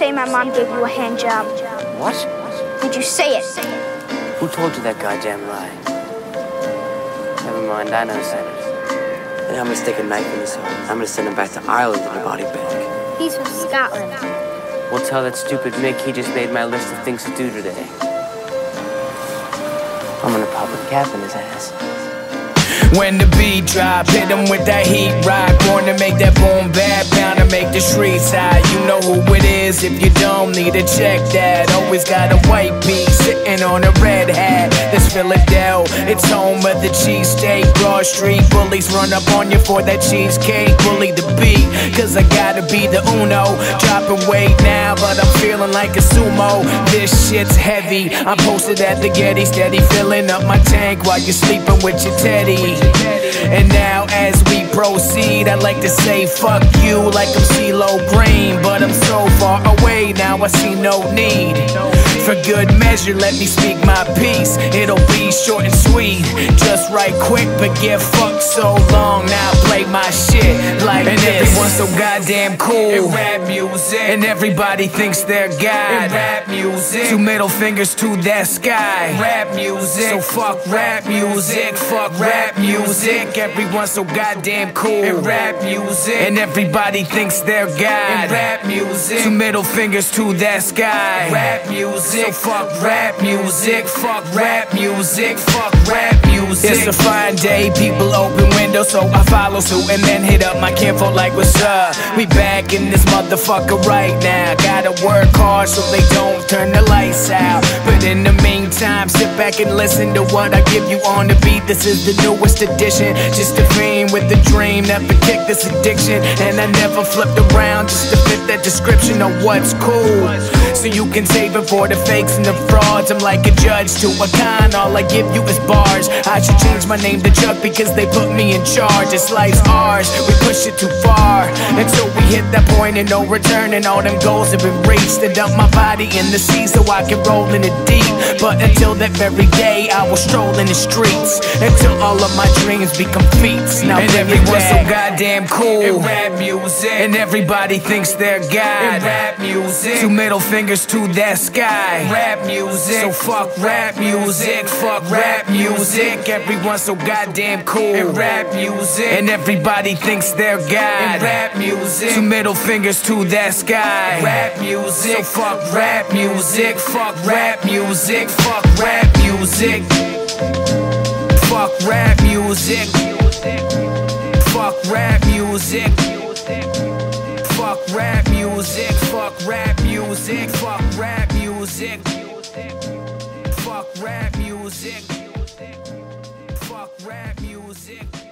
say my mom gave you a hand job? What? Did you say it? Who told you that goddamn lie? Never mind, I know Santa. And I'm gonna stick a knife in his heart. I'm gonna send him back to Ireland with a body bag. He's from Scotland. We'll tell that stupid Mick he just made my list of things to do today. I'm gonna pop a cap in his ass. When the beat drop, hit him with that heat rock. Born to make that boom bap, bound to make the streets high. You know who it is if you don't need to check that. Always got a white beat sitting on a red hat. That's Philadelphia, it's home of the cheesesteak. Broad Street bullies run up on you for that cheesecake. Bully the beat, cause I gotta be the uno. Dropping weight now, but I'm feeling like a sumo. This shit's heavy, I'm posted at the Getty. Steady filling up my tank while you're sleeping with your teddy. And now as we proceed, I like to say fuck you like I'm CeeLo Green. But I'm so far away now I see no need. For good measure let me speak my piece. It'll be short and sweet, just right quick. But get fucked so long, now I play my shit like and this. And everyone's so goddamn cool in rap music. And everybody thinks they're God in rap music. Two middle fingers to that sky in rap music. So fuck rap music, fuck rap music. Everyone's so goddamn cool in rap music. And everybody thinks they're God in rap music. Two middle fingers to that sky in rap music. So fuck rap music, fuck rap music, fuck rap music. It's a fine day, people open windows, so I follow suit and then hit up my kinfolk like what's up. We back in this motherfucker right now. Gotta work hard so they don't turn the lights out. But in the meantime, sit back and listen to what I give you on the beat. This is the newest addition, just a fiend with a dream that would kick this addiction. And I never flipped around just to fit that description of what's cool. So you can save it for the fakes and the frauds. I'm like a judge to a con, all I give you is bars. I should change my name to Chuck because they put me in charge. It's life's ours, we push it too far until we hit that point and no return. And all them goals have been reached. To dump my body in the sea so I can roll in the deep. But until that very day I will stroll in the streets until all of my dreams become feats. Now and everyone's so goddamn cool in rap music. And everybody thinks they're God in rap music. Two middle fingers to that sky in rap music. So fuck rap music, fuck rap music. Everyone's so goddamn cool in rap music. And everybody thinks they're God in rap music. Two middle fingers to that sky in rap music. So fuck rap music, fuck rap music, fuck rap music. Fuck rap music. Fuck rap music. Fuck rap music. Fuck rap music. Fuck rap music. Fuck rap music. Fuck rap music.